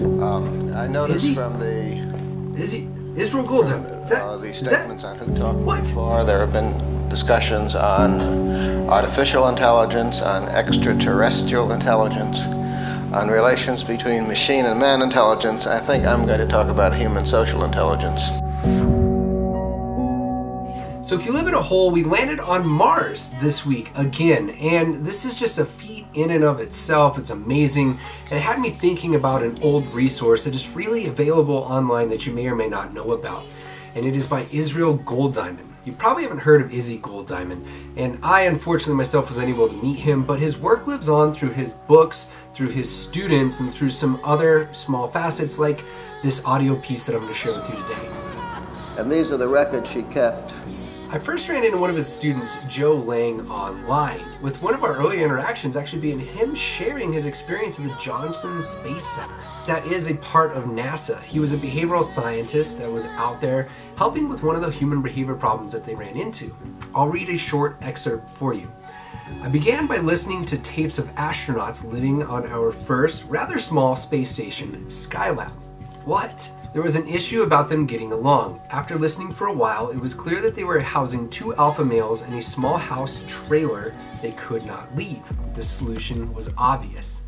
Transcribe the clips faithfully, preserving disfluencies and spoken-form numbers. Um, I noticed is he, from the is he, Israel Goldiamond is uh, the statements on Who Talked what? Before, there have been discussions on artificial intelligence, on extraterrestrial intelligence, on relations between machine and man intelligence. I think I'm going to talk about human social intelligence. So if you live in a hole, we landed on Mars this week again, and this is just a feat in and of itself. It's amazing, and it had me thinking about an old resource that is freely available online that you may or may not know about, and it is by Israel Goldiamond. You probably haven't heard of Izzy Goldiamond, and I unfortunately myself was unable to meet him, but his work lives on through his books, through his students, and through some other small facets like this audio piece that I'm going to share with you today. And these are the records she kept. I first ran into one of his students, Joe Layng, online, with one of our earlier interactions actually being him sharing his experience at the Johnson Space Center. That is a part of NASA. He was a behavioral scientist that was out there helping with one of the human behavior problems that they ran into. I'll read a short excerpt for you. I began by listening to tapes of astronauts living on our first, rather small space station, Skylab. What? There was an issue about them getting along. After listening for a while, it was clear that they were housing two alpha males in a small house trailer they could not leave. The solution was obvious.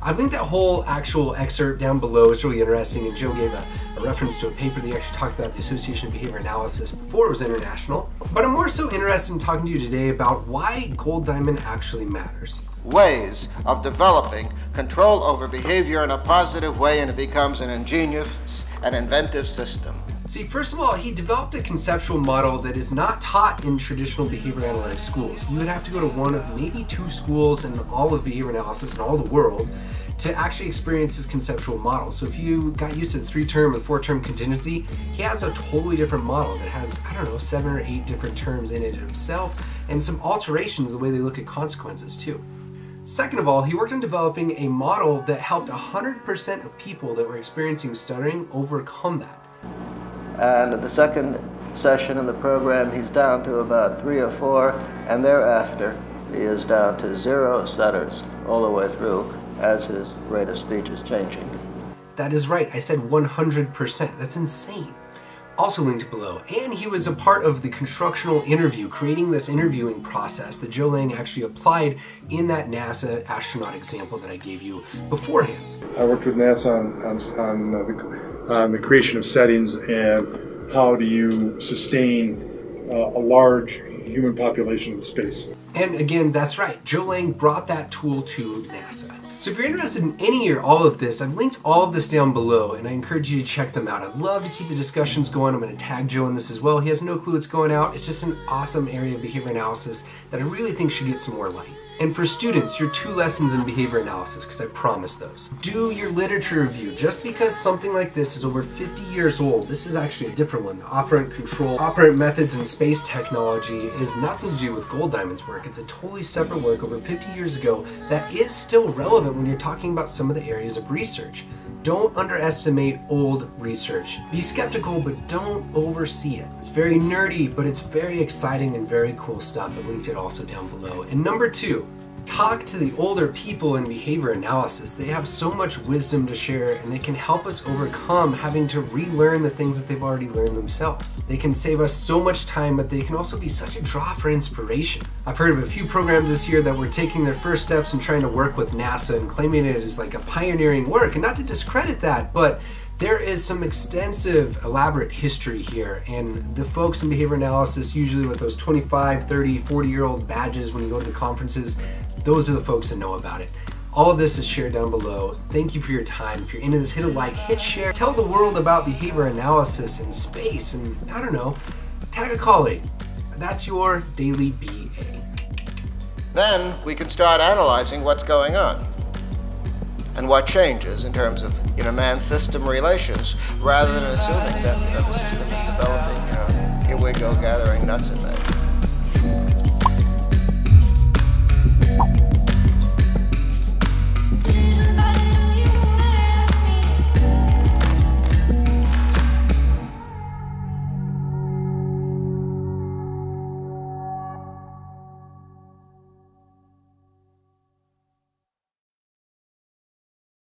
I've linked that whole actual excerpt down below. It's really interesting, and Joe gave a, a reference to a paper that he actually talked about, the Association of Behavior Analysis, before it was international. But I'm more so interested in talking to you today about why Goldiamond actually matters. Ways of developing control over behavior in a positive way, and it becomes an ingenious and inventive system. See, first of all, he developed a conceptual model that is not taught in traditional behavior analytics schools. You would have to go to one of maybe two schools in all of behavior analysis in all the world to actually experience his conceptual model. So if you got used to the three-term and four-term contingency, he has a totally different model that has, I don't know, seven or eight different terms in it himself, and some alterations the way they look at consequences too. Second of all, he worked on developing a model that helped one hundred percent of people that were experiencing stuttering overcome that. And at the second session in the program, he's down to about three or four, and thereafter he is down to zero stutters all the way through as his rate of speech is changing. That is right. I said one hundred percent. That's insane. Also linked below. And he was a part of the constructional interview, creating this interviewing process that Joe Layng actually applied in that NASA astronaut example that I gave you beforehand. I worked with NASA on, on, on the on the creation of settings and how do you sustain uh, a large human population in space. And again, that's right, Joe Layng brought that tool to NASA. So if you're interested in any or all of this, I've linked all of this down below, and I encourage you to check them out. I'd love to keep the discussions going. I'm going to tag Joe in this as well. He has no clue what's going out. It's just an awesome area of behavior analysis that I really think should get some more light. And for students, your two lessons in behavior analysis, because I promise those. Do your literature review. Just because something like this is over fifty years old, this is actually a different one. The operant control, operant methods and space technology is nothing to do with Goldiamond's work. It's a totally separate work over fifty years ago that is still relevant when you're talking about some of the areas of research. Don't underestimate old research. Be skeptical, but don't oversee it. It's very nerdy, but it's very exciting and very cool stuff. I've linked it also down below. And number two, talk to the older people in behavior analysis. They have so much wisdom to share, and they can help us overcome having to relearn the things that they've already learned themselves. They can save us so much time, but they can also be such a draw for inspiration. I've heard of a few programs this year that were taking their first steps and trying to work with NASA and claiming it as like a pioneering work, and not to discredit that, but there is some extensive, elaborate history here, and the folks in behavior analysis, usually with those twenty-five, thirty, forty year old badges when you go to the conferences, those are the folks that know about it. All of this is shared down below. Thank you for your time. If you're into this, hit a like, hit share, tell the world about behavior analysis and space, and I don't know, tag a colleague. That's your daily B A. Then we can start analyzing what's going on and what changes in terms of, you know, man-system relations, rather than assuming that the system is developing, you know, here we go gathering nuts and eggs.